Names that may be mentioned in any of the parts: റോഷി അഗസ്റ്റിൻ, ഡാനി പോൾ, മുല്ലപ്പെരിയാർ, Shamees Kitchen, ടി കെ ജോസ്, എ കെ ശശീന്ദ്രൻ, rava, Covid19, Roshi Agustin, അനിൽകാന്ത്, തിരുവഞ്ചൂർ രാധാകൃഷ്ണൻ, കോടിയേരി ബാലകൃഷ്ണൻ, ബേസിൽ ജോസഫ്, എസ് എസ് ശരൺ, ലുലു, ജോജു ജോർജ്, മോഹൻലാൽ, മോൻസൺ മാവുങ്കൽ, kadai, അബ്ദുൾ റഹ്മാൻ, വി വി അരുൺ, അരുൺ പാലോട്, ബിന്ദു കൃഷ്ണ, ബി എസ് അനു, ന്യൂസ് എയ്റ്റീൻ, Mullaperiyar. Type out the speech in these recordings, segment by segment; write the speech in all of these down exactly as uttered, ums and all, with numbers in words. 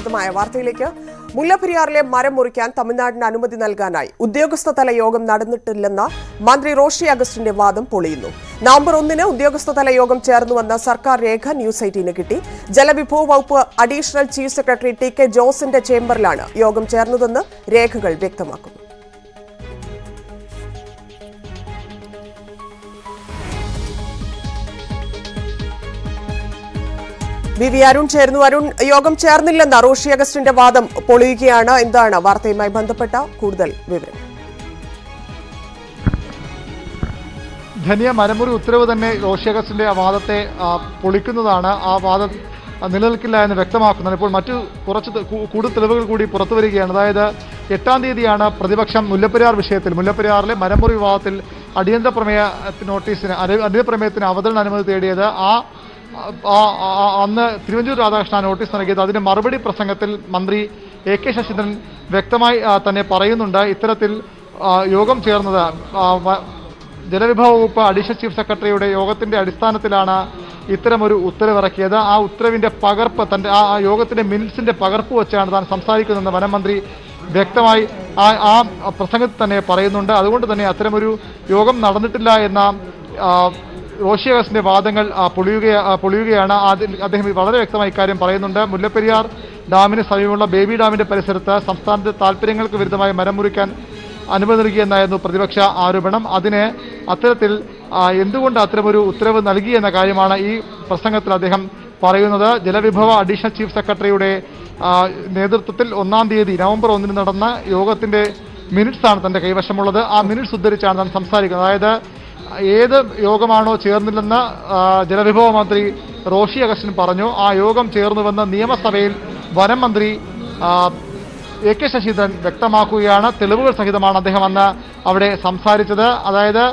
വിശദമായ വാർത്തയിലേക്ക്. മുല്ലപ്പെരിയാറിലെ മരം മുറിക്കാൻ തമിഴ്നാടിന് അനുമതി നൽകാനായി ഉദ്യോഗസ്ഥതല യോഗം നടന്നിട്ടില്ലെന്ന മന്ത്രി റോഷി അഗസ്റ്റിന്റെ വാദം പൊളിയുന്നു. നവംബർ ഒന്നിന് ഉദ്യോഗസ്ഥതല യോഗം ചേർന്നുവെന്ന സർക്കാർ രേഖ ന്യൂസ് എയ്റ്റീന് കിട്ടി. ജലവിഭവ വകുപ്പ് additional chief secretary T K ജോസിന്റെ ചേംബറിലാണ് യോഗം ചേർന്നതെന്ന് രേഖകൾ വ്യക്തമാക്കുന്നു. വി വി അരുൺ ചേർന്നു. അരുൺ, യോഗം ചേർന്നില്ലെന്ന റോഷി അഗസ്റ്റിന്റെ വാദം പൊളിയുകയാണ്. എന്താണ് വാർത്തയുമായി ബന്ധപ്പെട്ട കൂടുതൽ വിവരം? ധനിയ, മരമുറി ഉത്തരവ് തന്നെ റോഷി അഗസ്റ്റിന്റെ ആ വാദത്തെ പൊളിക്കുന്നതാണ്. ആ വാദം നിലനിൽക്കില്ല എന്ന് വ്യക്തമാക്കുന്നതാണ്. ഇപ്പോൾ മറ്റു കുറച്ച് കൂടുതൽ തെളിവുകൾ കൂടി പുറത്തു വരികയാണ്. അതായത് എട്ടാം തീയതിയാണ് പ്രതിപക്ഷം മുല്ലപ്പെരിയാർ വിഷയത്തിൽ, മുല്ലപ്പെരിയാറിലെ മരമുറി വിവാദത്തിൽ അടിയന്തര പ്രമേയത്തിന് നോട്ടീസിന് അടിയന്തര പ്രമേയത്തിന് അവതരണ അനുമതി തേടിയത്. ആ അന്ന് തിരുവഞ്ചൂർ രാധാകൃഷ്ണൻ നോട്ടീസ് നൽകിയത്. അതിന്റെ മറുപടി പ്രസംഗത്തിൽ മന്ത്രി എ കെ ശശീന്ദ്രൻ വ്യക്തമായി തന്നെ പറയുന്നുണ്ട്, ഇത്തരത്തിൽ യോഗം ചേർന്നത് ജലവിഭവ വകുപ്പ് അഡീഷണൽ ചീഫ് സെക്രട്ടറിയുടെ യോഗത്തിന്റെ അടിസ്ഥാനത്തിലാണ് ഇത്തരമൊരു ഉത്തരവിറക്കിയത്. ആ ഉത്തരവിന്റെ പകർപ്പ് തന്റെ ആ യോഗത്തിന്റെ മിനിറ്റ്സിന്റെ പകർപ്പ് വെച്ചാണ് താൻ സംസാരിക്കുന്നതെന്ന് വനമന്ത്രി വ്യക്തമായി ആ ആ പ്രസംഗത്തിൽ തന്നെ പറയുന്നുണ്ട്. അതുകൊണ്ട് തന്നെ അത്തരമൊരു യോഗം നടന്നിട്ടില്ല എന്ന റോഷി അഗസ്റ്റിന്റെ വാദങ്ങൾ പൊളിയുകയാണ്. അദ്ദേഹം വളരെ വ്യക്തമായി ഇക്കാര്യം പറയുന്നുണ്ട്. മുല്ലപ്പെരിയാർ ഡാമിന് സമീപമുള്ള ബേബി ഡാമിന്റെ പരിസരത്ത് സംസ്ഥാനത്തെ താൽപ്പര്യങ്ങൾക്ക് വിരുദ്ധമായി മരം മുറിക്കാൻ അനുമതി നൽകിയെന്നായിരുന്നു പ്രതിപക്ഷ ആരോപണം. അതിന് അത്തരത്തിൽ എന്തുകൊണ്ട് അത്തരമൊരു ഉത്തരവ് നൽകിയെന്ന കാര്യമാണ് ഈ പ്രസംഗത്തിൽ അദ്ദേഹം പറയുന്നത്. ജലവിഭവ അഡീഷണൽ ചീഫ് സെക്രട്ടറിയുടെ നേതൃത്വത്തിൽ ഒന്നാം തീയതി നവംബർ ഒന്നിന് നടന്ന യോഗത്തിന്റെ മിനിറ്റ്സാണ് തന്റെ കൈവശമുള്ളത്. ആ മിനിറ്റ്സ് ഉദ്ധരിച്ചാണ് താൻ സംസാരിക്കുന്നത്. അതായത് ഏത് യോഗമാണോ ചേർന്നില്ലെന്ന് ജലവിഭവ മന്ത്രി റോഷി അഗസ്റ്റിൻ പറഞ്ഞു, ആ യോഗം ചേർന്നുവെന്ന് നിയമസഭയിൽ വനം മന്ത്രി എ കെ ശശീന്ദ്രൻ വ്യക്തമാക്കുകയാണ്. തെളിവുകൾ സഹിതമാണ് അദ്ദേഹം അന്ന് അവിടെ സംസാരിച്ചത്. അതായത്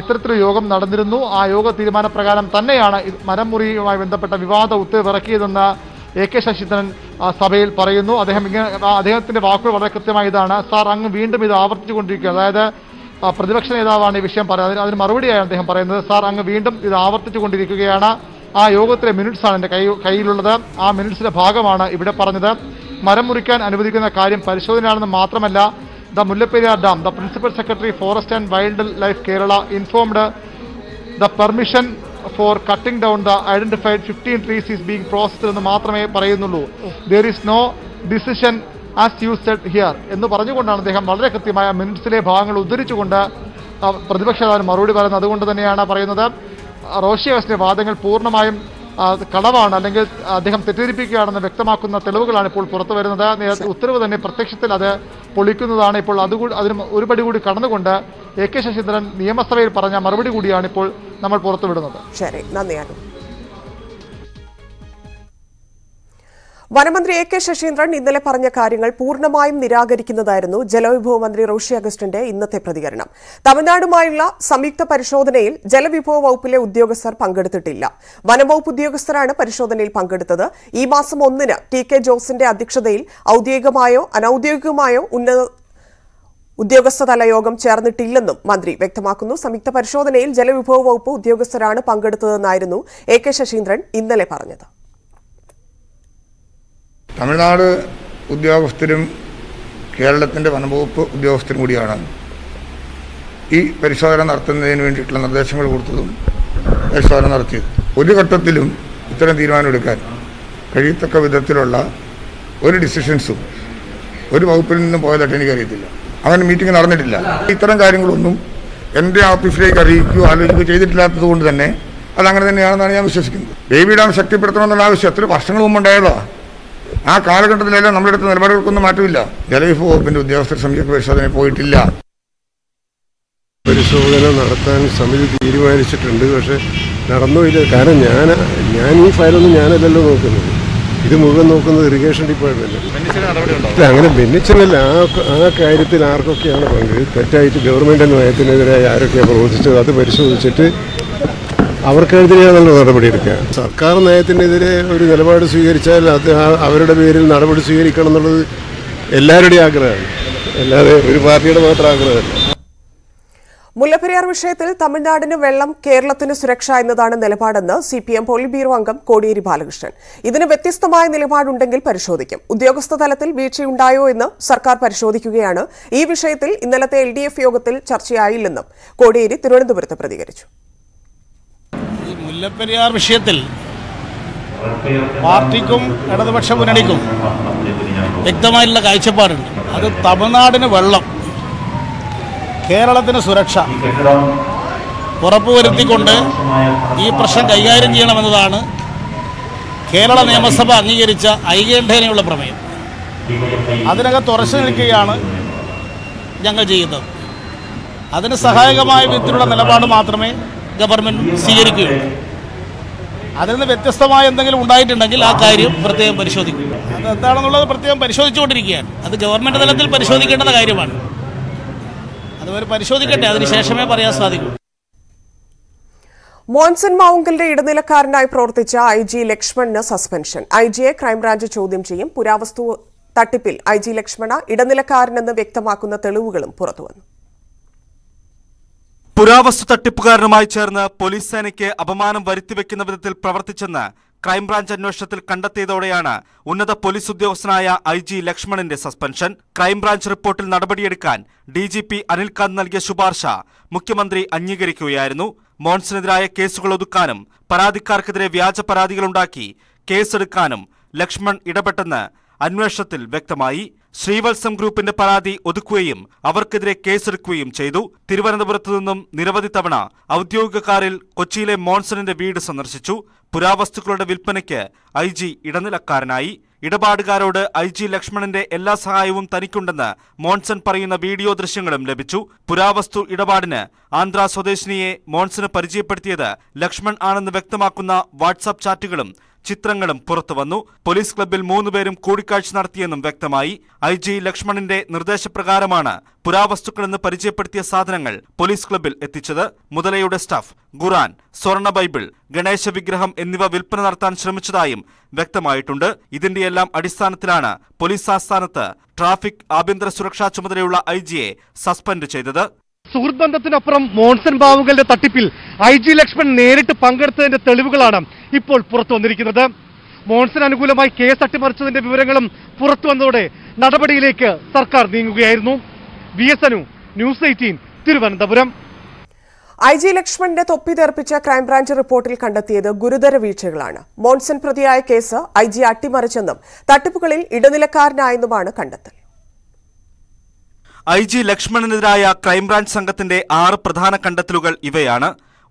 ഇത്തരത്തിലൊരു യോഗം നടന്നിരുന്നു, ആ യോഗ തീരുമാനപ്രകാരം തന്നെയാണ് മരം മുറിയുമായി ബന്ധപ്പെട്ട വിവാദ ഉത്തരവിറക്കിയതെന്ന് എ കെ ശശീന്ദ്രൻ സഭയിൽ പറയുന്നു. അദ്ദേഹം ഇങ്ങനെ അദ്ദേഹത്തിന്റെ വാക്കുകൾ വളരെ കൃത്യമായി ഇതാണ്, സാർ അങ്ങ് വീണ്ടും ഇത് ആവർത്തിച്ചുകൊണ്ടിരിക്കുക. അതായത് പ്രതിപക്ഷ നേതാവാണ് ഈ വിഷയം പറയുന്നത്. അതിന് മറുപടിയാണ് അദ്ദേഹം പറയുന്നത്, സാർ അങ്ങ് വീണ്ടും ഇത് ആവർത്തിച്ചു കൊണ്ടിരിക്കുകയാണ്. ആ യോഗത്തിലെ മിനിറ്റ്സാണ് എൻ്റെ കൈ കയ്യിലുള്ളത് ആ മിനിറ്റ്സിന്റെ ഭാഗമാണ് ഇവിടെ പറഞ്ഞത്. മരം മുറിക്കാൻ അനുവദിക്കുന്ന കാര്യം പരിശോധനയാണെന്ന് മാത്രമല്ല, the മുല്ലപ്പെരിയാർ dam the principal secretary forest and wildlife Kerala informed the permission for cutting down the identified fifteen trees is being processed എന്ന് മാത്രമേ പറയുന്നുള്ളൂ. There is no decision as you said here എന്ന് പറഞ്ഞുകൊണ്ടാണ് അദ്ദേഹം വളരെ കൃത്യമായ മിനിറ്റ്സിലെ ഭാഗങ്ങൾ ഉദ്ധരിച്ചുകൊണ്ട് പ്രതിപക്ഷ നേതാവ് മറുപടി പറയുന്നത്. അതുകൊണ്ട് തന്നെയാണ് പറയുന്നത് റോഷി അഗസ്റ്റിന്റെ വാദങ്ങൾ പൂർണ്ണമായും കളവാണ്, അല്ലെങ്കിൽ അദ്ദേഹം തെറ്റിദ്ധരിപ്പിക്കുകയാണെന്ന് വ്യക്തമാക്കുന്ന തെളിവുകളാണ് ഇപ്പോൾ പുറത്തു വരുന്നത്. ഉത്തരവ് തന്നെ പ്രത്യക്ഷത്തിൽ അത് പൊളിക്കുന്നതാണ്. ഇപ്പോൾ അതുകൂടി അതിന് ഒരുപടി കൂടി കടന്നുകൊണ്ട് എ കെ ശശീന്ദ്രൻ നിയമസഭയിൽ പറഞ്ഞ മറുപടി കൂടിയാണ് ഇപ്പോൾ നമ്മൾ പുറത്തുവിടുന്നത്. ശരി, നന്ദിയാണ്. വനമന്ത്രി എ കെ ശശീന്ദ്രൻ ഇന്നലെ പറഞ്ഞ കാര്യങ്ങൾ പൂർണ്ണമായും നിരാകരിക്കുന്നതായിരുന്നു ജലവിഭവ മന്ത്രി റോഷി അഗസ്റ്റിന്റെ ഇന്നത്തെ പ്രതികരണം. തമിഴ്നാടുമായുള്ള സംയുക്ത പരിശോധനയിൽ ജലവിഭവ വകുപ്പിലെ ഉദ്യോഗസ്ഥർ പങ്കെടുത്തിട്ടില്ല. വനംവകുപ്പ് ഉദ്യോഗസ്ഥരാണ് പരിശോധനയിൽ പങ്കെടുത്തത്. ഈ മാസം ഒന്നിന് ടി കെ ജോസിന്റെ അധ്യക്ഷതയിൽ ഔദ്യോഗികമായോ അനൌദ്യോഗികമായോ ഉന്നത ഉദ്യോഗസ്ഥതല യോഗം ചേർന്നിട്ടില്ലെന്നും മന്ത്രി വ്യക്തമാക്കുന്നു. സംയുക്ത പരിശോധനയിൽ ജലവിഭവ വകുപ്പ് ഉദ്യോഗസ്ഥരാണ് പങ്കെടുത്തതെന്നായിരുന്നു എ കെ ശശീന്ദ്രൻ ഇന്നലെ പറഞ്ഞത്. തമിഴ്നാട് ഉദ്യോഗസ്ഥരും കേരളത്തിൻ്റെ വനംവകുപ്പ് ഉദ്യോഗസ്ഥരും കൂടിയാണ് ഈ പരിശോധന നടത്തുന്നതിന് വേണ്ടിയിട്ടുള്ള നിർദ്ദേശങ്ങൾ കൊടുത്തതും പരിശോധന നടത്തിയത്. ഒരു ഘട്ടത്തിലും ഇത്തരം തീരുമാനമെടുക്കാൻ കഴിയത്തക്ക വിധത്തിലുള്ള ഒരു ഡിസിഷൻസും ഒരു വകുപ്പിൽ നിന്നും പോയതായിട്ട് എനിക്കറിയത്തില്ല. അങ്ങനെ മീറ്റിംഗ് നടന്നിട്ടില്ല. ഇത്തരം കാര്യങ്ങളൊന്നും എൻ്റെ ഓഫീസിലേക്ക് അറിയിക്കുകയോ ആലോചിക്കുകയോ ചെയ്തിട്ടില്ലാത്തത് കൊണ്ട് തന്നെ അതങ്ങനെ തന്നെയാണെന്നാണ് ഞാൻ വിശ്വസിക്കുന്നത്. ബേബി ഡാം ശക്തിപ്പെടുത്തണമെന്നുള്ള ആവശ്യത്തിൽ വർഷങ്ങൾ മുമ്പുണ്ടായതാണ്. ആ കാലഘട്ടത്തിലെല്ലാം നമ്മളെടുത്ത നിലപാടുകൾക്കൊന്നും മാറ്റമില്ല. ജലവിഭവ വകുപ്പിന്റെ ഉദ്യോഗസ്ഥർ സംയുക്ത പരിശോധനയിൽ പോയിട്ടില്ല. പരിശോധന നടത്താൻ സമിതി തീരുമാനിച്ചിട്ടുണ്ട്, പക്ഷെ നടന്നില്ല. കാരണം ഞാൻ ഞാൻ ഈ ഫയലൊന്നും ഞാനല്ലല്ലോ നോക്കുന്നത്. ഇത് മുഴുവൻ നോക്കുന്നത് ഇറിഗേഷൻ ഡിപ്പാർട്ട്മെന്റ്. അങ്ങനെ ഭിന്നിച്ചതല്ല. ആ കാര്യത്തിൽ ആർക്കൊക്കെയാണ് പങ്ക്? തെറ്റായിട്ട് ഗവൺമെന്റ് നയത്തിനെതിരായി ആരൊക്കെയാണ് പ്രവർത്തിച്ചത് അത് പരിശോധിച്ചിട്ട് അവർക്കെതിരെയാണല്ലോ നടപടിയെടുക്കുക. സർക്കാർ നയത്തിനെതിരെ ഒരു നിലപാട് സ്വീകരിച്ചാൽ അത് അവരുടെ പേരിൽ നടപടി സ്വീകരിക്കണം എന്നുള്ളത് എല്ലാവരുടെയും ആഗ്രഹമാണ്, അല്ലാതെ ഒരു പാർട്ടിയുടെ മാത്രം ആഗ്രഹമല്ല. Mullaperiyar Vishayathil, Tamil Nadinu Vellam, Keralatinu Suraksha ennathanu nilapadennu, C P M Politburo Angam Kodiyeri Balakrishnan. Ithinu vyathyastamaya nilapadundenkil parishodhikkum. Udyogastha thalathil veerchayundayo ennu sarkar parishodhikkukayanu. Ee vishayathil innalathe L D F yogathil charchayayillennum. Kodiyeri Thiruvananthapurathu pratikarichu. Ee Mullaperiyar Vishayathil പാർട്ടിക്കും ഇടതുപക്ഷ മുന്നണിക്കും വ്യക്തമായിട്ടുള്ള കാഴ്ചപ്പാടുണ്ട്. അത് തമിഴ്നാടിന് വെള്ളം, കേരളത്തിന് സുരക്ഷ ഉറപ്പുവരുത്തിക്കൊണ്ട് ഈ പ്രശ്നം കൈകാര്യം ചെയ്യണമെന്നതാണ് കേരള നിയമസഭ അംഗീകരിച്ച ഐക്യകണ്ഠേനയുള്ള പ്രമേയം. അതിനകത്ത് ഉറച്ചു നിൽക്കുകയാണ് ഞങ്ങൾ ചെയ്യുന്നത്. അതിന് സഹായകമായ വിധത്തിലുള്ള നിലപാട് മാത്രമേ ഗവൺമെൻറ് സ്വീകരിക്കുകയുള്ളൂ. അതിൽ നിന്ന് വ്യത്യസ്തമായ എന്തെങ്കിലും ഉണ്ടായിട്ടുണ്ടെങ്കിൽ ആ കാര്യം പ്രത്യേകം പരിശോധിക്കും. അതെന്താണെന്നുള്ളത് പ്രത്യേകം പരിശോധിച്ചുകൊണ്ടിരിക്കുകയാണ്. അത് ഗവൺമെൻറ് തലത്തിൽ പരിശോധിക്കേണ്ട കാര്യമാണ്. അതുവരെ പരിശോധിക്കട്ടെ, അതിനുശേഷമേ പറയാൻ സാധിക്കൂ. മോൻസൺ മാവുങ്കലിന്റെ ഇടനിലക്കാരനായി പ്രവർത്തിച്ച I G ലക്ഷ്മണന് സസ്പെൻഷൻ. I G യെ ക്രൈംബ്രാഞ്ച് ചോദ്യം ചെയ്യും. പുരാവസ്തു തട്ടിപ്പിൽ I G ലക്ഷ്മണ ഇടനിലക്കാരനെന്ന് വ്യക്തമാക്കുന്ന തെളിവുകളും പുറത്തുവന്നു. പുരാവസ്തു തട്ടിപ്പുകാരനുമായി ചേർന്ന് പോലീസ് സേനയ്ക്ക് അപമാനം വരുത്തിവെക്കുന്ന വിധത്തിൽ പ്രവർത്തിച്ചെന്ന് ക്രൈംബ്രാഞ്ച് അന്വേഷണത്തിൽ കണ്ടെത്തിയതോടെയാണ് ഉന്നത പോലീസ് ഉദ്യോഗസ്ഥനായ ഐ ജി ലക്ഷ്മണന്റെ സസ്പെൻഷൻ. ക്രൈംബ്രാഞ്ച് റിപ്പോർട്ടിൽ നടപടിയെടുക്കാൻ ഡി ജി പി അനിൽകാന്ത് നൽകിയ ശുപാർശ മുഖ്യമന്ത്രി അംഗീകരിക്കുകയായിരുന്നു. മോൺസിനെതിരായ കേസുകൾ ഒതുക്കാനും പരാതിക്കാർക്കെതിരെ വ്യാജ പരാതികളുണ്ടാക്കി കേസെടുക്കാനും ലക്ഷ്മൺ ഇടപെട്ടെന്ന് അന്വേഷണത്തിൽ വ്യക്തമായി. ശ്രീവത്സം ഗ്രൂപ്പിന്റെ പരാതി ഒതുക്കുകയും അവർക്കെതിരെ കേസെടുക്കുകയും ചെയ്തു. തിരുവനന്തപുരത്തു നിന്നും നിരവധി തവണ ഔദ്യോഗിക കാറിൽ കൊച്ചിയിലെ മോൺസണിന്റെ വീട് സന്ദർശിച്ചു. പുരാവസ്തുക്കളുടെ വിൽപ്പനയ്ക്ക് ഐ ജി ഇടനിലക്കാരനായി. ഇടപാടുകാരോട് ഐ ജി ലക്ഷ്മണന്റെ എല്ലാ സഹായവും തനിക്കുണ്ടെന്ന് മോൺസൺ പറയുന്ന വീഡിയോ ദൃശ്യങ്ങളും ലഭിച്ചു. പുരാവസ്തു ഇടപാടിന് ആന്ധ്രാ സ്വദേശിനിയെ മോൺസന് പരിചയപ്പെടുത്തിയത് ലക്ഷ്മൺ ആണെന്ന് വ്യക്തമാക്കുന്ന വാട്സാപ്പ് ചാറ്റുകളും ചിത്രങ്ങളും പുറത്തുവന്നു. പോലീസ് ക്ലബ്ബിൽ മൂന്നുപേരും കൂടിക്കാഴ്ച നടത്തിയെന്നും വ്യക്തമായി. ഐ ജി ലക്ഷ്മണന്റെ നിർദ്ദേശപ്രകാരമാണ് പുരാവസ്തുക്കളെന്ന് പരിചയപ്പെടുത്തിയ സാധനങ്ങൾ പോലീസ് ക്ലബ്ബിൽ എത്തിച്ചത്. മുതലയുടെ സ്റ്റഫ്, ഖുറാൻ, സ്വർണ്ണ ബൈബിൾ, ഗണേശ വിഗ്രഹം എന്നിവ വിൽപ്പന നടത്താൻ ശ്രമിച്ചതായും വ്യക്തമായിട്ടുണ്ട്. ഇതിന്റെയെല്ലാം അടിസ്ഥാനത്തിലാണ് പോലീസ് ആസ്ഥാനത്ത് ട്രാഫിക് ആഭ്യന്തര സുരക്ഷാ ചുമതലയുള്ള ഐ ജിയെ സസ്പെൻഡ് ചെയ്തത്. സുഹൃത്ത് ബന്ധത്തിനപ്പുറം മോൺസൺ ബാവുകളുടെ തട്ടിപ്പിൽ ഐ ജി ലക്ഷ്മൺ നേരിട്ട് പങ്കെടുത്തതിന്റെ തെളിവുകളാണ് ഇപ്പോൾ പുറത്തു വന്നിരിക്കുന്നത്. മോൺസൺ അനുകൂലമായി കേസ് അട്ടിമറിച്ചതിന്റെ വിവരങ്ങളും പുറത്തു വന്നതോടെ നടപടിയിലേക്ക് സർക്കാർ നീങ്ങുകയായിരുന്നു. ബി എസ് അനു, ന്യൂസ് എയ്റ്റീൻ, Thiruvananthapuram. I G ലക്ഷ്മണന്റെ തൊപ്പി തെറിപ്പിച്ച ക്രൈംബ്രാഞ്ച് റിപ്പോർട്ടിൽ കണ്ടെത്തിയത് ഗുരുതര വീഴ്ചകളാണ്. മോൺസൺ പ്രതിയായ കേസ് ഐ ജി അട്ടിമറിച്ചെന്നും തട്ടിപ്പുകളിൽ ഇടനിലക്കാരനായെന്നുമാണ് കണ്ടെത്തൽ. ഐ ജി ലക്ഷ്മണനെതിരായ ക്രൈംബ്രാഞ്ച് സംഘത്തിന്റെ ആറ് പ്രധാന കണ്ടെത്തലുകൾ ഇവയാണ്.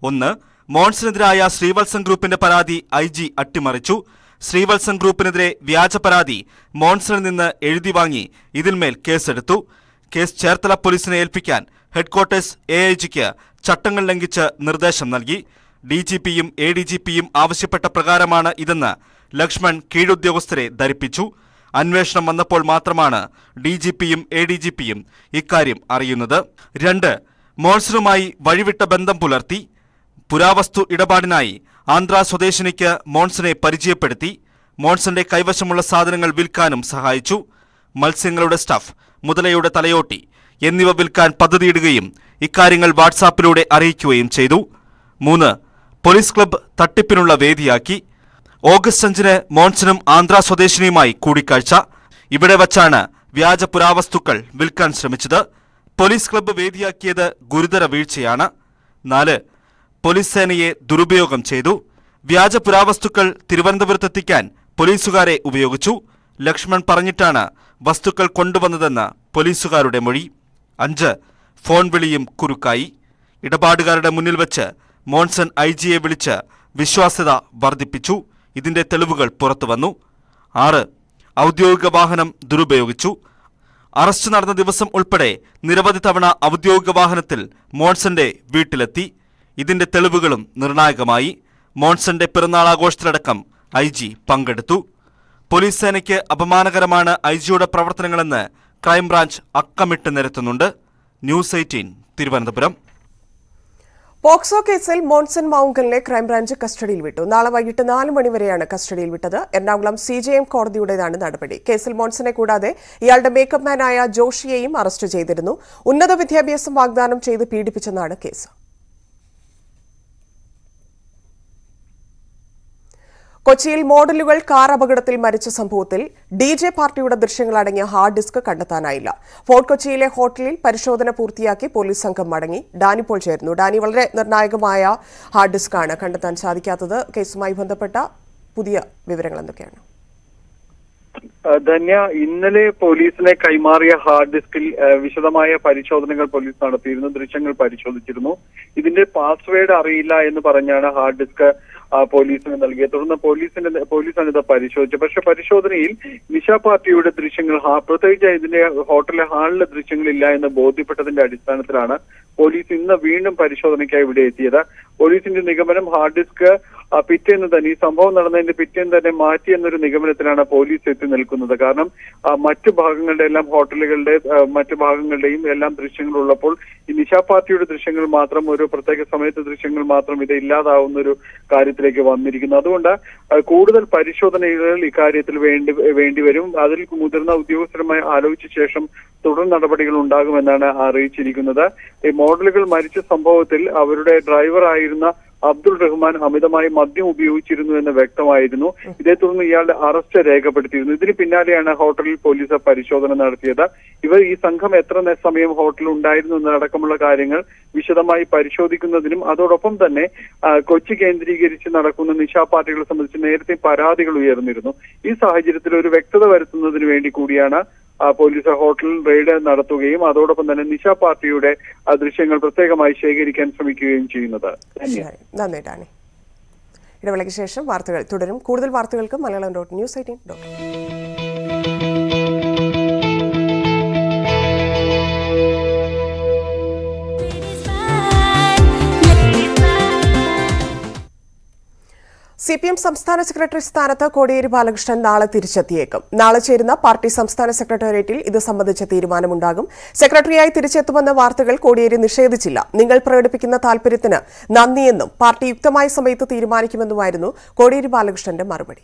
ഒന്ന്, മോൺസിനെതിരായ ശ്രീവത്സം ഗ്രൂപ്പിന്റെ പരാതി ഐ ജി അട്ടിമറിച്ചു. ശ്രീവത്സം ഗ്രൂപ്പിനെതിരെ വ്യാജ പരാതി മോൺസിൽ നിന്ന് എഴുതി വാങ്ങി ഇതിന്മേൽ കേസെടുത്തു. കേസ് ചേർത്തല പോലീസിനെ ഏൽപ്പിക്കാൻ ഹെഡ്ക്വാർട്ടേഴ്സ് എ ഐ ജിക്ക് ചട്ടങ്ങൾ ലംഘിച്ച് നിർദ്ദേശം നൽകി. ഡി ജി പിയും എ ഡി ജി പിയും ആവശ്യപ്പെട്ട പ്രകാരമാണ് ഇതെന്ന് ലക്ഷ്മൺ കീഴുദ്യോഗസ്ഥരെ ധരിപ്പിച്ചു. അന്വേഷണം വന്നപ്പോൾ മാത്രമാണ് ഡി ജി പിയും എ ഡി ജി പിയും ഇക്കാര്യം അറിയുന്നത്. രണ്ട്, മോൺസണുമായി വഴിവിട്ട ബന്ധം പുലർത്തി. പുരാവസ്തു ഇടപാടിനായി ആന്ധ്രാ സ്വദേശിനിക്ക് മോൺസനെ പരിചയപ്പെടുത്തി. മോൺസന്റെ കൈവശമുള്ള സാധനങ്ങൾ വിൽക്കാനും സഹായിച്ചു. മത്സ്യങ്ങളുടെ സ്റ്റഫ്, മുതലയുടെ തലയോട്ടി എന്നിവ വിൽക്കാൻ പദ്ധതിയിടുകയും ഇക്കാര്യങ്ങൾ വാട്സാപ്പിലൂടെ അറിയിക്കുകയും ചെയ്തു. മൂന്ന്, പോലീസ് ക്ലബ്ബ് തട്ടിപ്പിനുള്ള വേദിയാക്കി. ഓഗസ്റ്റ് അഞ്ചിന് മോൺസനും ആന്ധ്രാ സ്വദേശിനിയുമായി കൂടിക്കാഴ്ച. ഇവിടെ വച്ചാണ് വ്യാജ പുരാവസ്തുക്കൾ വിൽക്കാൻ ശ്രമിച്ചത്. പോലീസ് ക്ലബ്ബ് വേദിയാക്കിയത് ഗുരുതര വീഴ്ചയാണ്. നാല്, പോലീസ് സേനയെ ദുരുപയോഗം ചെയ്തു. വ്യാജ പുരാവസ്തുക്കൾ തിരുവനന്തപുരത്തെത്തിക്കാൻ പോലീസുകാരെ ഉപയോഗിച്ചു. ലക്ഷ്മൺ പറഞ്ഞിട്ടാണ് വസ്തുക്കൾ കൊണ്ടുവന്നതെന്ന് പോലീസുകാരുടെ മൊഴി. അഞ്ച്, ഫോൺ വിളിയും കുരുക്കായി. ഇടപാടുകാരുടെ മുന്നിൽ വെച്ച് മോൺസൺ ഐ ജിയെ വിളിച്ച് വിശ്വാസ്യത വർദ്ധിപ്പിച്ചു. ഇതിന്റെ തെളിവുകൾ പുറത്തുവന്നു. ആറ്, ഔദ്യോഗിക വാഹനം ദുരുപയോഗിച്ചു. അറസ്റ്റ് നടന്ന ദിവസം ഉൾപ്പെടെ നിരവധി തവണ ഔദ്യോഗിക വാഹനത്തിൽ മോൺസന്റെ വീട്ടിലെത്തി. ഇതിന്റെ തെളിവുകളും നിർണായകമായി. മോൺസന്റെ പിറന്നാൾ ആഘോഷത്തിലടക്കം ഐ ജി പങ്കെടുത്തു. പോലീസ് സേനയ്ക്ക് അപമാനകരമാണ് ഐ ജിയുടെ പ്രവർത്തനങ്ങളെന്ന് ക്രൈംബ്രാഞ്ച് അക്കമിട്ട് നിരത്തുന്നുണ്ട്. ന്യൂസ് എയ്റ്റീൻ, Thiruvananthapuram. പോക്സോ കേസിൽ മോൺസൺ മൗങ്കലിനെ ക്രൈംബ്രാഞ്ച് കസ്റ്റഡിയിൽ വിട്ടു. നാളെ വൈകിട്ട് നാല് മണിവരെയാണ് കസ്റ്റഡിയിൽ വിട്ടത്. എറണാകുളം സി ജെ എം കോടതിയുടേതാണ് നടപടി. കേസിൽ മോൺസനെ കൂടാതെ ഇയാളുടെ മേക്കപ്പ് മാനായ ജോഷിയെയും അറസ്റ്റ് ചെയ്തിരുന്നു. ഉന്നത വിദ്യാഭ്യാസം വാഗ്ദാനം ചെയ്ത് പീഡിപ്പിച്ചെന്നാണ് കേസ്. കൊച്ചിയിൽ മോഡലുകൾ കാർ അപകടത്തിൽ മരിച്ച സംഭവത്തിൽ ഡി ജെ പാർട്ടിയുടെ ദൃശ്യങ്ങളടങ്ങിയ ഹാർഡ് ഡിസ്ക് കണ്ടെത്താനായില്ല. ഫോർട്ട് കൊച്ചിയിലെ ഹോട്ടലിൽ പരിശോധന പൂർത്തിയാക്കി പോലീസ് സംഘം മടങ്ങി. ഡാനി പോൾ ചേരുന്നു. ഡാനി, വളരെ നിർണായകമായ ഹാർഡ് ഡിസ്കാണ് കണ്ടെത്താൻ സാധിക്കാത്തത്. കേസുമായി ബന്ധപ്പെട്ട പുതിയ വിവരങ്ങൾ എന്തൊക്കെയാണ്? ധന്യ, ഇന്നലെ പോലീസിനെ കൈമാറിയ ഹാർഡ് ഡിസ്കിൽ വിശദമായ പരിശോധനകൾ പോലീസ് നടത്തിയിരുന്നു. ദൃശ്യങ്ങൾ പരിശോധിച്ചിരുന്നു. ഇതിന്റെ പാസ്വേഡ് അറിയില്ല എന്ന് പറഞ്ഞാണ് ഹാർഡ് ഡിസ്ക് പോലീസിന് നൽകിയത്. തുടർന്ന് പോലീസിന്റെ പോലീസാണ് ഇത് പരിശോധിച്ചത്. പക്ഷെ പരിശോധനയിൽ നിശ പാർട്ടിയുടെ ദൃശ്യങ്ങൾ, പ്രത്യേകിച്ച് ഇതിന്റെ ഹോട്ടലിലെ ഹാളിലെ ദൃശ്യങ്ങളില്ല എന്ന് ബോധ്യപ്പെട്ടതിന്റെ അടിസ്ഥാനത്തിലാണ് പോലീസ് ഇന്ന് വീണ്ടും പരിശോധനയ്ക്കായി ഇവിടെ എത്തിയത്. പോലീസിന്റെ നിഗമനം, ഹാർഡ് ഡിസ്ക് പിറ്റേന്ന് തന്നെ, ഈ സംഭവം നടന്നതിന്റെ പിറ്റേന്ന് തന്നെ മാറ്റി എന്നൊരു നിഗമനത്തിലാണ് പോലീസ് എത്തി നിൽക്കുന്നത്. കാരണം മറ്റു ഭാഗങ്ങളുടെ എല്ലാം, ഹോട്ടലുകളുടെ മറ്റു ഭാഗങ്ങളുടെയും എല്ലാം ദൃശ്യങ്ങൾ ഉള്ളപ്പോൾ ഈ നിശാ പാർട്ടിയുടെ ദൃശ്യങ്ങൾ മാത്രം, ഒരു പ്രത്യേക സമയത്തെ ദൃശ്യങ്ങൾ മാത്രം ഇത് ഇല്ലാതാവുന്ന ഒരു കാര്യത്തിലേക്ക് വന്നിരിക്കുന്നു. അതുകൊണ്ട് കൂടുതൽ പരിശോധനകൾ ഇക്കാര്യത്തിൽ വേണ്ടി വേണ്ടിവരും. അതിൽ മുതിർന്ന ഉദ്യോഗസ്ഥരുമായി ആലോചിച്ച ശേഷം തുടർ നടപടികൾ ഉണ്ടാകുമെന്നാണ് അറിയിച്ചിരിക്കുന്നത്. ഈ മോഡലുകൾ മരിച്ച സംഭവത്തിൽ അവരുടെ ഡ്രൈവറായിരുന്ന അബ്ദുൾ റഹ്മാൻ അമിതമായി മദ്യം ഉപയോഗിച്ചിരുന്നു എന്ന് വ്യക്തമായിരുന്നു. ഇതേ തുടർന്ന് ഇയാളുടെ അറസ്റ്റ് രേഖപ്പെടുത്തിയിരുന്നു. ഇതിന് പിന്നാലെയാണ് ഹോട്ടലിൽ പോലീസ് പരിശോധന നടത്തിയത്. ഇവർ ഈ സംഘം എത്ര സമയം ഹോട്ടലിൽ ഉണ്ടായിരുന്നു എന്നതടക്കമുള്ള കാര്യങ്ങൾ വിശദമായി പരിശോധിക്കുന്നതിനും അതോടൊപ്പം തന്നെ കൊച്ചി കേന്ദ്രീകരിച്ച് നടക്കുന്ന നിശാ പാർട്ടികളെ സംബന്ധിച്ച് നേരത്തെ പരാതികൾ ഉയർന്നിരുന്നു. ഈ സാഹചര്യത്തിൽ ഒരു വ്യക്തത വരുത്തുന്നതിന് വേണ്ടി കൂടിയാണ് പോലീസ് ഹോട്ടൽ റെയ്ഡ് നടത്തുകയും അതോടൊപ്പം തന്നെ നിശാ പാർട്ടിയുടെ ദൃശ്യങ്ങൾ പ്രത്യേകമായി ശേഖരിക്കാൻ ശ്രമിക്കുകയും ചെയ്യുന്നത്. ഇടവേളയ്ക്ക് ശേഷം വാർത്തകൾ തുടരും. കൂടുതൽ വാർത്തകൾക്ക് Malayalam dot ന്യൂസ് എയ്റ്റീൻ dot C P M സംസ്ഥാന സെക്രട്ടറി സ്ഥാനത്ത് കോടിയേരി ബാലകൃഷ്ണൻ നാളെ തിരിച്ചെത്തിയേക്കും. നാളെ ചേരുന്ന പാർട്ടി സംസ്ഥാന സെക്രട്ടേറിയറ്റിൽ ഇത് സംബന്ധിച്ച തീരുമാനമുണ്ടാകും. സെക്രട്ടറിയായി തിരിച്ചെത്തുമെന്ന വാർത്തകൾ കോടിയേരി നിഷേധിച്ചില്ല. നിങ്ങൾ പ്രകടിപ്പിക്കുന്ന താൽപര്യത്തിന് നന്ദിയെന്നും പാർട്ടി യുക്തമായ സമയത്ത് തീരുമാനിക്കുമെന്നുമായിരുന്നു കോടിയേരി ബാലകൃഷ്ണന്റെ മറുപടി.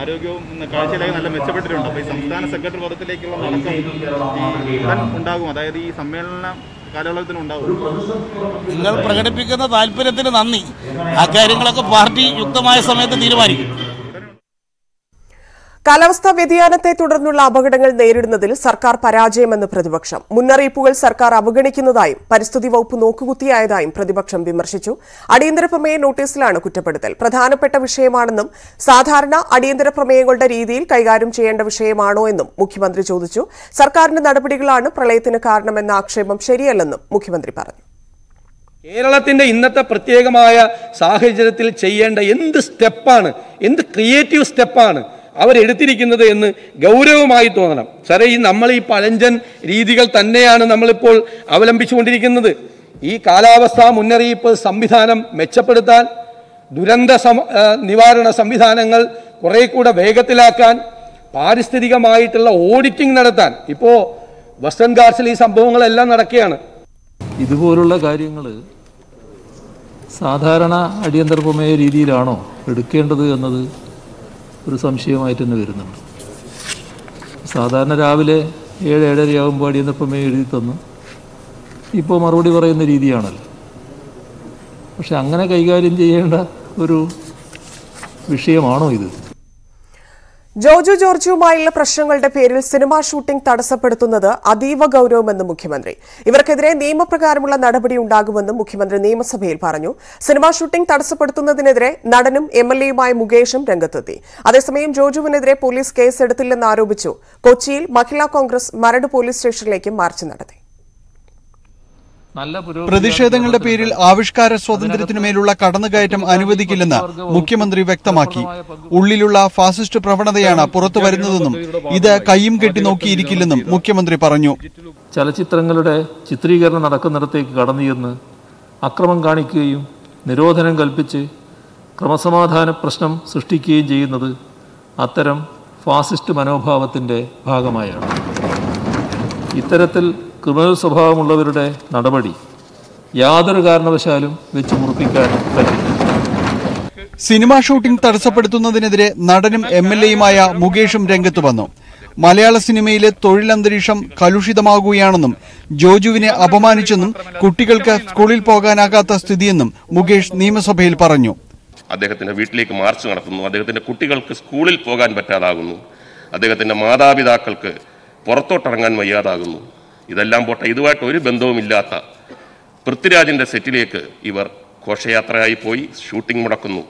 ആരോഗ്യവും കാഴ്ചയിലായി നല്ല മെച്ചപ്പെട്ടിട്ടുണ്ട്. അപ്പോൾ ഈ സംസ്ഥാന സെക്രട്ടറി പദത്തിലേക്കുള്ള നടക്കം ഉണ്ടാകും. അതായത് ഈ സമ്മേളനം കാലയളവിൽ ഉണ്ടാകും. നിങ്ങൾ പ്രകടിപ്പിക്കുന്ന താല്പര്യത്തിന് നന്ദി. ആ കാര്യങ്ങളൊക്കെ പാർട്ടി യുക്തമായ സമയത്ത് തീരുമാനിക്കും. കാലാവസ്ഥാ വ്യതിയാനത്തെ തുടർന്നുള്ള അപകടങ്ങൾ നേരിടുന്നതിൽ സർക്കാർ പരാജയമെന്ന് പ്രതിപക്ഷം. മുന്നറിയിപ്പുകൾ സർക്കാർ അവഗണിക്കുന്നതായും പരിസ്ഥിതി വകുപ്പ് നോക്കുകുത്തിയായതായും പ്രതിപക്ഷം വിമർശിച്ചു. അടിയന്തര പ്രമേയ നോട്ടീസിലാണ് കുറ്റപ്പെടുത്തൽ. പ്രധാനപ്പെട്ട വിഷയമാണെന്നും സാധാരണ അടിയന്തര പ്രമേയങ്ങളുടെ രീതിയിൽ കൈകാര്യം ചെയ്യേണ്ട വിഷയമാണോ എന്നും മുഖ്യമന്ത്രി ചോദിച്ചു. സർക്കാരിന്റെ നടപടികളാണ് പ്രളയത്തിന് കാരണമെന്ന ആക്ഷേപം ശരിയല്ലെന്നും മുഖ്യമന്ത്രി പറഞ്ഞു. കേരളത്തിൻ്റെ ഇന്നത്തെ പ്രത്യേകമായ സാഹചര്യത്തിൽ ചെയ്യേണ്ട എന്ത് സ്റ്റെപ്പാണ്, എന്ത് ക്രിയേറ്റീവ് സ്റ്റെപ്പാണ് അവരെടുത്തിരിക്കുന്നത് എന്ന് ഗൗരവമായി തോന്നണം. സാറേ, ഈ നമ്മൾ ഈ പഴഞ്ചൻ രീതികൾ തന്നെയാണ് നമ്മളിപ്പോൾ അവലംബിച്ചുകൊണ്ടിരിക്കുന്നത്. ഈ കാലാവസ്ഥാ മുന്നറിയിപ്പ് സംവിധാനം മെച്ചപ്പെടുത്താൻ, ദുരന്ത നിവാരണ സംവിധാനങ്ങൾ കുറേ കൂടെ വേഗത്തിലാക്കാൻ, പാരിസ്ഥിതികമായിട്ടുള്ള ഓഡിറ്റിംഗ് നടത്താൻ. ഇപ്പോൾ വെസ്റ്റേൺ ഗാർസിൽ ഈ സംഭവങ്ങളെല്ലാം നടക്കുകയാണ്. ഇതുപോലുള്ള കാര്യങ്ങൾ സാധാരണ അടിയന്തരപ്രമേയ രീതിയിലാണോ എടുക്കേണ്ടത് എന്നത് ഒരു സംശയമായിട്ട് തന്നെ വരുന്നുണ്ട്. സാധാരണ രാവിലെ ഏഴ് ഏഴരയാകുമ്പോൾ അടിയന്തരപ്രമേയ എഴുതി തന്നു ഇപ്പോൾ മറുപടി പറയുന്ന രീതിയാണല്ലോ. പക്ഷെ അങ്ങനെ കൈകാര്യം ചെയ്യേണ്ട ഒരു വിഷയമാണോ ഇത്? ജോജു ജോർജുമായുള്ള പ്രശ്നങ്ങളുടെ പേരിൽ സിനിമാ ഷൂട്ടിംഗ് തടസ്സപ്പെടുത്തുന്നത് അതീവ ഗൌരവമെന്ന് മുഖ്യമന്ത്രി. ഇവർക്കെതിരെ നിയമപ്രകാരമുള്ള നടപടി ഉണ്ടാകുമെന്നും മുഖ്യമന്ത്രി നിയമസഭയിൽ പറഞ്ഞു. സിനിമാ ഷൂട്ടിംഗ് തടസ്സപ്പെടുത്തുന്നതിനെതിരെ നടനും എം എൽ എയുമായ മുകേഷും രംഗത്തെത്തി. അതേസമയം ജോജുവിനെതിരെ പോലീസ് കേസെടുത്തില്ലെന്ന് ആരോപിച്ചു. കൊച്ചിയിൽ മഹിളാ കോൺഗ്രസ് മരട് പോലീസ് സ്റ്റേഷനിലേക്ക് മാർച്ച് നടത്തി. പ്രതിഷേധങ്ങളുടെ പേരിൽ ആവിഷ്കാര സ്വാതന്ത്ര്യത്തിനുമേലുള്ള കടന്നുകയറ്റം അനുവദിക്കില്ലെന്ന് മുഖ്യമന്ത്രി വ്യക്തമാക്കി. ഉള്ളിലുള്ള ഫാസിസ്റ്റ് പ്രവണതയാണ് പുറത്തു വരുന്നതെന്നും ഇത് കയ്യും കെട്ടി നോക്കിയിരിക്കില്ലെന്നും മുഖ്യമന്ത്രി പറഞ്ഞു. ചലച്ചിത്രങ്ങളുടെ ചിത്രീകരണം നടക്കുന്നിടത്തേക്ക് കടന്നു ചെന്ന് അക്രമം കാണിക്കുകയും നിരോധനം കൽപ്പിച്ച് ക്രമസമാധാന പ്രശ്നം സൃഷ്ടിക്കുകയും ചെയ്യുന്നത് അത്തരം ഫാസിസ്റ്റ് മനോഭാവത്തിന്റെ ഭാഗമായാണ്. ഇത്തരത്തിൽ ക്രിമിനൽ സ്വഭാവമുള്ളവരുടെ നടപടി യാതൊരു കാരണവശാലും വെച്ച് മുറിപ്പിക്കാൻ പറ്റില്ല. സിനിമാ ഷൂട്ടിംഗ് തടസ്സപ്പെടുത്തുന്നതിനെതിരെ നടനും എം എൽ എയുമായ മുകേഷും രംഗത്ത് വന്നു. മലയാള സിനിമയിലെ തൊഴിലന്തരീക്ഷം കലുഷിതമാകുകയാണെന്നും ജോജുവിനെ അപമാനിച്ചെന്നും കുട്ടികൾക്ക് സ്കൂളിൽ പോകാനാകാത്ത സ്ഥിതിയെന്നും മുകേഷ് നിയമസഭയിൽ പറഞ്ഞു. അദ്ദേഹത്തിന്റെ വീട്ടിലേക്ക് മാർച്ച് നടത്തുന്നു, അദ്ദേഹത്തിന്റെ കുട്ടികൾക്ക് സ്കൂളിൽ പോകാൻ പറ്റാതാകുന്നു, അദ്ദേഹത്തിന്റെ മാതാപിതാക്കൾക്ക് പുറത്തോട്ടിറങ്ങാൻ വയ്യാതാകുന്നു. ഇതെല്ലാം പോട്ടെ, ഇതുമായിട്ട് ഒരു ബന്ധവുമില്ലാത്ത പൃഥ്വിരാജിന്റെ സെറ്റിലേക്ക് ഇവർ ഘോഷയാത്രയായി പോയി, ഷൂട്ടിംഗ് മുടക്കുന്നു.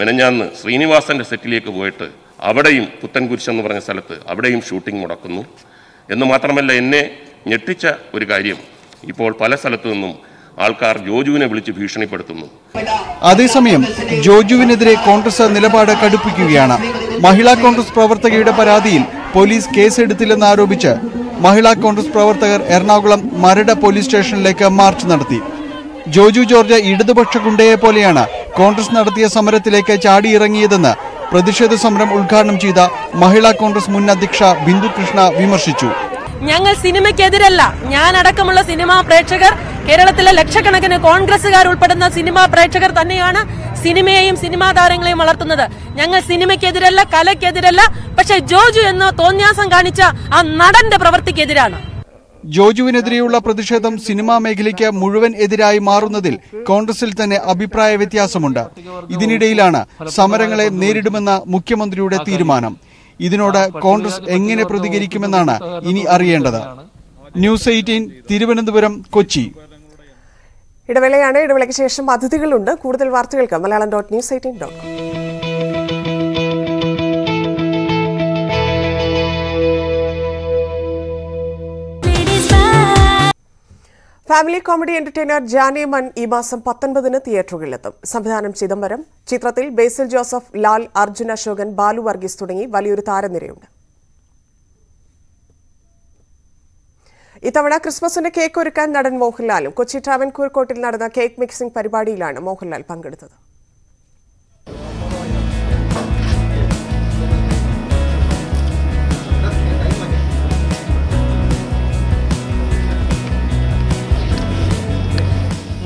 മെനഞ്ഞാന്ന് ശ്രീനിവാസന്റെ സെറ്റിലേക്ക് പോയിട്ട് അവിടെയും പുത്തൻകുരിശ് എന്ന് പറഞ്ഞ സ്ഥലത്ത് അവിടെയും ഷൂട്ടിംഗ് മുടക്കുന്നു. എന്ന് മാത്രമല്ല, എന്നെ ഞെട്ടിച്ച ഒരു കാര്യം, ഇപ്പോൾ പല സ്ഥലത്തു നിന്നും ആൾക്കാർ ജോജുവിനെ വിളിച്ച് ഭീഷണിപ്പെടുത്തുന്നു. അതേസമയം ജോജുവിനെതിരെ കോൺഗ്രസ് നിലപാട് കടുപ്പിക്കുകയാണ്. മഹിളാ കോൺഗ്രസ് പ്രവർത്തകയുടെ പരാതിയിൽ പോലീസ് കേസെടുത്തില്ലെന്ന് ആരോപിച്ച് മഹിളാ കോൺഗ്രസ് പ്രവർത്തകർ എറണാകുളം മരട പോലീസ് സ്റ്റേഷനിലേക്ക് മാർച്ച് നടത്തി. ജോജു ജോർജ് ഇടതുപക്ഷ ഗുണ്ടയെ പോലെയാണ് കോൺഗ്രസ് നടത്തിയ സമരത്തിലേക്ക് ചാടിയിറങ്ങിയതെന്ന് പ്രതിഷേധ സമരം ഉദ്ഘാടനം ചെയ്ത മഹിളാ കോൺഗ്രസ് മുൻ അധ്യക്ഷ ബിന്ദു കൃഷ്ണ വിമർശിച്ചു. ഞങ്ങൾ സിനിമയ്ക്കെതിരല്ല, ഞാൻ അടക്കമുള്ള സിനിമാ പ്രേക്ഷകർ, കേരളത്തിലെ ലക്ഷക്കണക്കിന് കോൺഗ്രസുകാർ ഉൾപ്പെടുന്ന സിനിമാ പ്രേക്ഷകർ തന്നെയാണ് സിനിമയെയും സിനിമാ താരങ്ങളെയും വളർത്തുന്നത്. ഞങ്ങൾ സിനിമയ്ക്കെതിരല്ല, കലയ്ക്കെതിരല്ല, പക്ഷെ ജോജു എന്ന തോന്നിയാസം കാണിച്ച ആ നടന്റെ പ്രവൃത്തിക്കെതിരാണ്. ജോജുവിനെതിരെയുള്ള പ്രതിഷേധം സിനിമാ മേഖലയ്ക്ക് മുഴുവൻ എതിരായി മാറുന്നതിൽ കോൺഗ്രസിൽ തന്നെ അഭിപ്രായ വ്യത്യാസമുണ്ട്. ഇതിനിടയിലാണ് സമരങ്ങളെ നേരിടുമെന്ന മുഖ്യമന്ത്രിയുടെ തീരുമാനം. ഇതിനോട് കോൺഗ്രസ് എങ്ങനെ പ്രതികരിക്കുമെന്നാണ് ഇനി അറിയേണ്ടത്. ന്യൂസ് എയ്റ്റീൻ Thiruvananthapuram, Kochi. ഇടവേളയാണ്. ഇടവേളയ്ക്ക് ശേഷം അതിഥികളുണ്ട്. കൂടുതൽ വാർത്തകൾക്ക് Malayalam dot ന്യൂസ് എയ്റ്റീൻ dot com. Family comedy entertainer Jaane Man ഈ മാസം പത്തൊൻപതിന് തിയേറ്ററുകളിലെത്തും. സംവിധാനം ചിദംബരം. ചിത്രത്തിൽ ബേസിൽ ജോസഫ്, ലാൽ അർജുൻ, അശോകൻ, ബാലു വർഗീസ് തുടങ്ങി വലിയൊരു താരനിരയുണ്ട്. ഇത്തവണ ക്രിസ്മസിന്റെ കേക്ക് ഒരുക്കാൻ നടൻ മോഹൻലാലും. കൊച്ചി ട്രാവൻകൂർ കോട്ടിൽ നടന്ന കേക്ക് മിക്സിംഗ് പരിപാടിയിലാണ് മോഹൻലാൽ പങ്കെടുത്തത്.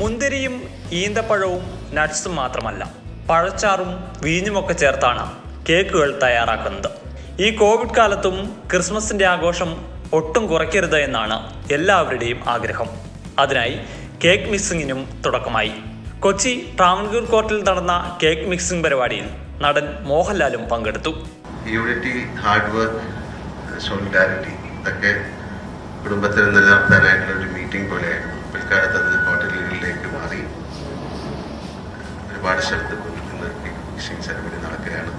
മുന്തിരിയും ഈന്തപ്പഴവും നട്ട്സും മാത്രമല്ല, പഴച്ചാറും വീഞ്ഞുമൊക്കെ ചേർത്താണ് കേക്കുകൾ തയ്യാറാക്കുന്നത്. ഈ കോവിഡ് കാലത്തും ക്രിസ്മസിൻ്റെ ആഘോഷം ഒട്ടും കുറയ്ക്കരുത് എന്നാണ് എല്ലാവരുടെയും ആഗ്രഹം. അതിനായി കേക്ക് മിക്സിങ്ങിനും തുടക്കമായി. കൊച്ചി ട്രാവൻകൂർ കോർട്ടിൽ നടന്ന കേക്ക് മിക്സിംഗ് പരിപാടിയിൽ നടൻ മോഹൻലാലും പങ്കെടുത്തു. യൂണിറ്റി, ഹാർഡ് വർക്ക്, സോളിഡാരിറ്റി ഇതൊക്കെ കുടുംബത്തിൽ നിലനിർത്താനായിട്ടുള്ള ഒരു മീറ്റിംഗ് പോലെയായിരുന്നു. പിൽക്കാലത്ത് അത് ഹോട്ടലുകളിലേക്ക് മാറി ഒരുപാട് സ്ഥലത്ത് പങ്കെടുക്കുന്ന കേക്ക് മിക്സിംഗ് സെറമണി നടക്കുകയാണ്.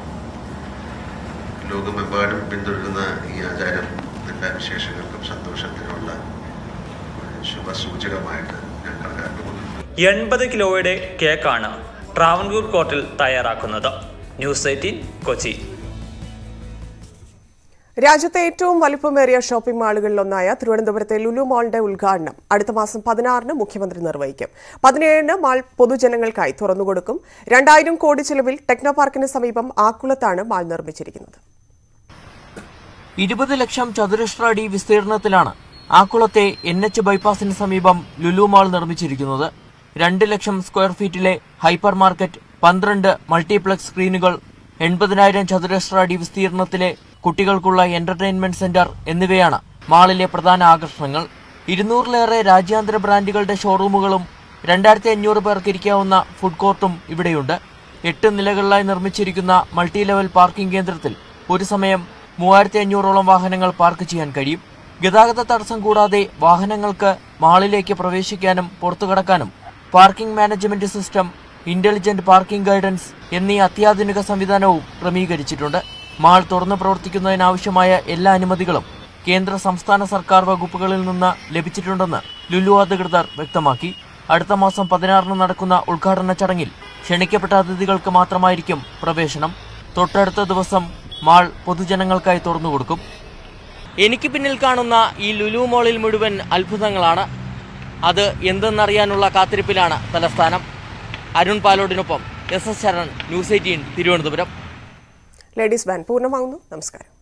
ലോകമെമ്പാടും പിന്തുടരുന്ന ഈ ആചാരം എല്ലാ വിശേഷങ്ങൾക്കും സന്തോഷത്തിനുള്ള ശുഭസൂചകമായിട്ട് ഞാൻ കണക്കാക്കുന്നു. എൺപത് കിലോയുടെ കേക്കാണ് ട്രാവൻകൂർ കോർട്ടിൽ തയ്യാറാക്കുന്നത്. ന്യൂസ് എയ്റ്റീൻ, Kochi. രാജ്യത്തെ ഏറ്റവും വലിപ്പമേറിയ ഷോപ്പിംഗ് മാളുകളിലൊന്നായ തിരുവനന്തപുരത്തെ ലുലു മാളിന്റെ ഉദ്ഘാടനം അടുത്ത മാസം പതിനാറിന് മുഖ്യമന്ത്രി നിർവഹിക്കും. പതിനേഴിന് മാൾ പൊതുജനങ്ങൾക്കായി തുറന്നുകൊടുക്കും. രണ്ടായിരം കോടി ചെലവിൽ ടെക്നോ പാർക്കിന് സമീപം ആക്കുളത്താണ് മാൾ നിർമ്മിച്ചിരിക്കുന്നത്. ഇരുപത് ലക്ഷം ചതുരശ്ര അടി വിസ്തീർണത്തിലാണ് ആക്കുളത്തെ എൻ എച്ച് ബൈപ്പാസിന് സമീപം ലുലു മാൾ നിർമ്മിച്ചിരിക്കുന്നത്. രണ്ട് ലക്ഷം സ്ക്വയർ ഫീറ്റിലെ ഹൈപ്പർ മാർക്കറ്റ്, പന്ത്രണ്ട് മൾട്ടിപ്ലക്സ് സ്ക്രീനുകൾ, എൺപതിനായിരം ചതുരശ്ര അടി വിസ്തീർണത്തിലെ കുട്ടികൾക്കുള്ള എന്റർടൈൻമെന്റ് സെന്റർ എന്നിവയാണ് മാളിലെ പ്രധാന ആകർഷണങ്ങൾ. ഇരുന്നൂറിലേറെ രാജ്യാന്തര ബ്രാൻഡുകളുടെ ഷോറൂമുകളും രണ്ടായിരത്തി അഞ്ഞൂറ് പേർക്കിരിക്കാവുന്ന ഫുഡ് കോർട്ടും ഇവിടെയുണ്ട്. എട്ട് നിലകളിലായി നിർമ്മിച്ചിരിക്കുന്ന മൾട്ടി ലെവൽ പാർക്കിംഗ് കേന്ദ്രത്തിൽ ഒരു സമയം മൂവായിരത്തി അഞ്ഞൂറോളം വാഹനങ്ങൾ പാർക്ക് ചെയ്യാൻ കഴിയും. ഗതാഗത തടസ്സം കൂടാതെ വാഹനങ്ങൾക്ക് മാളിലേക്ക് പ്രവേശിക്കാനും പുറത്തുകടക്കാനും parking management system, intelligent parking guidance എന്നീ അത്യാധുനിക സംവിധാനവും ക്രമീകരിച്ചിട്ടുണ്ട്. മാൾ തുറന്നു പ്രവർത്തിക്കുന്നതിനാവശ്യമായ എല്ലാ അനുമതികളും കേന്ദ്ര സംസ്ഥാന സർക്കാർ വകുപ്പുകളിൽ നിന്ന് ലഭിച്ചിട്ടുണ്ടെന്ന് ലുലു അധികൃതർ വ്യക്തമാക്കി. അടുത്ത മാസം പതിനാറിന് നടക്കുന്ന ഉദ്ഘാടന ചടങ്ങിൽ ക്ഷണിക്കപ്പെട്ട അതിഥികൾക്ക് മാത്രമായിരിക്കും പ്രവേശനം. തൊട്ടടുത്ത ദിവസം മാൾ പൊതുജനങ്ങൾക്കായി തുറന്നുകൊടുക്കും. എനിക്ക് പിന്നിൽ കാണുന്ന ഈ ലുലു മാളിൽ മുഴുവൻ അത്ഭുതങ്ങളാണ്. അത് എന്തെന്നറിയാനുള്ള കാത്തിരിപ്പിലാണ് തലസ്ഥാനം. അരുൺ പാലോടിനൊപ്പം എസ് എസ് ശരൺ, ന്യൂസ് എയ്റ്റീൻ, Thiruvananthapuram. Ladies band പൂർണ്ണമാകുന്നു. നമസ്കാരം.